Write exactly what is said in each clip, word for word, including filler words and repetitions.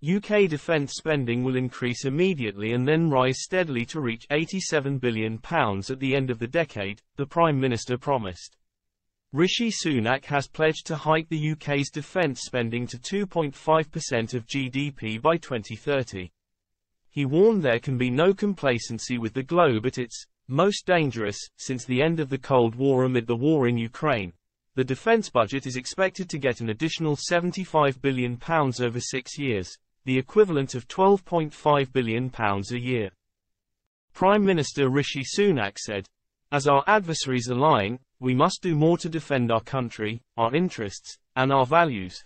U K defence spending will increase immediately and then rise steadily to reach eighty-seven billion pounds at the end of the decade, the Prime Minister promised. Rishi Sunak has pledged to hike the U K's defence spending to two point five percent of G D P by twenty thirty. He warned there can be no complacency with the globe at its most dangerous since the end of the Cold War amid the war in Ukraine. The defence budget is expected to get an additional seventy-five billion pounds over six years, the equivalent of twelve point five billion pounds a year. Prime Minister Rishi Sunak said, "As our adversaries are lying, we must do more to defend our country, our interests, and our values.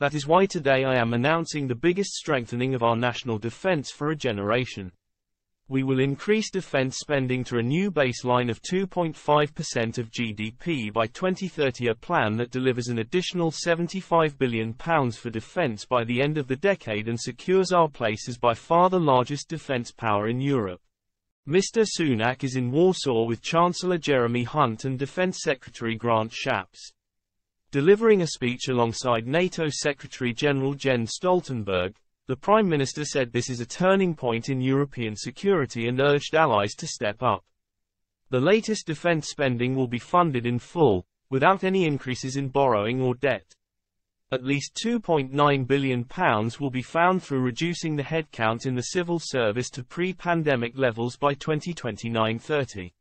That is why today I am announcing the biggest strengthening of our national defence for a generation. We will increase defence spending to a new baseline of two point five percent of G D P by twenty thirty, a plan that delivers an additional seventy-five billion pounds for defence by the end of the decade and secures our place as by far the largest defence power in Europe." Mister Sunak is in Warsaw with Chancellor Jeremy Hunt and Defence Secretary Grant Shapps. Delivering a speech alongside NATO Secretary-General Jens Stoltenberg, the Prime Minister said this is a turning point in European security and urged allies to step up. The latest defence spending will be funded in full, without any increases in borrowing or debt. At least two point nine billion pounds will be found through reducing the headcount in the civil service to pre-pandemic levels by twenty twenty-nine thirty.